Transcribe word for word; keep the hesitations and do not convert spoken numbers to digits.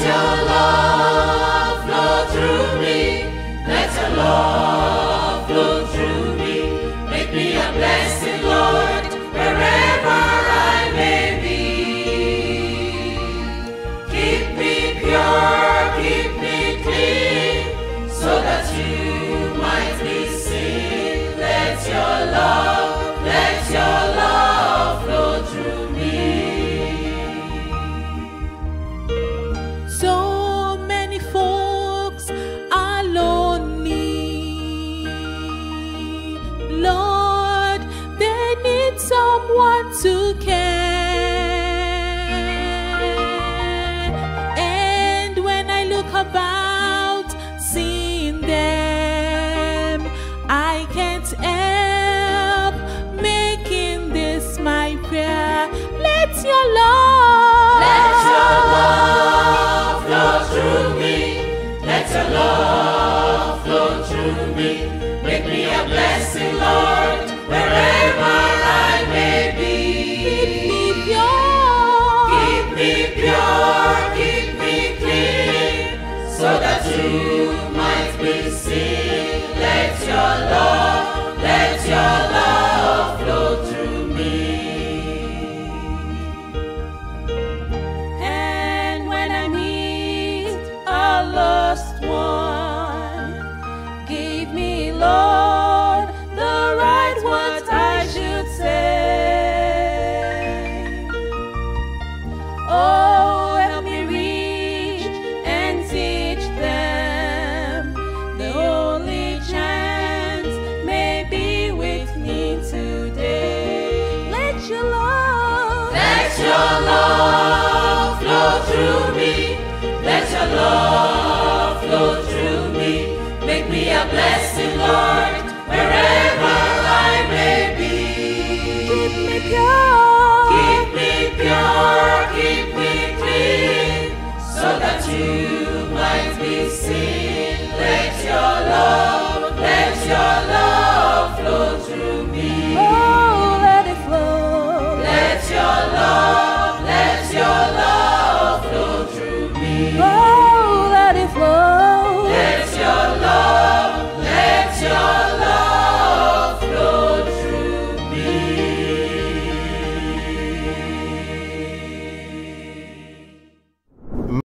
your love flow through me. Let your love flow through me. Make me a blessing, Lord, wherever I may be. Keep me pure, keep me clean, so that you might be seen. Let your love, let your love. Someone to care, and when I look about, seeing them, I can't help making this my prayer. Let your love, let your love flow through me. Let your love flow through me. Make me a blessing, Lord, wherever. You might be seen. Let your love, let your love flow through me. And when I meet a lost one, give me, Lord, the right words I should say. Oh, through me, let your love flow through me. Make me a blessing, Lord, wherever I may be. Keep me pure, keep me pure, keep me clean, so that you might be seen.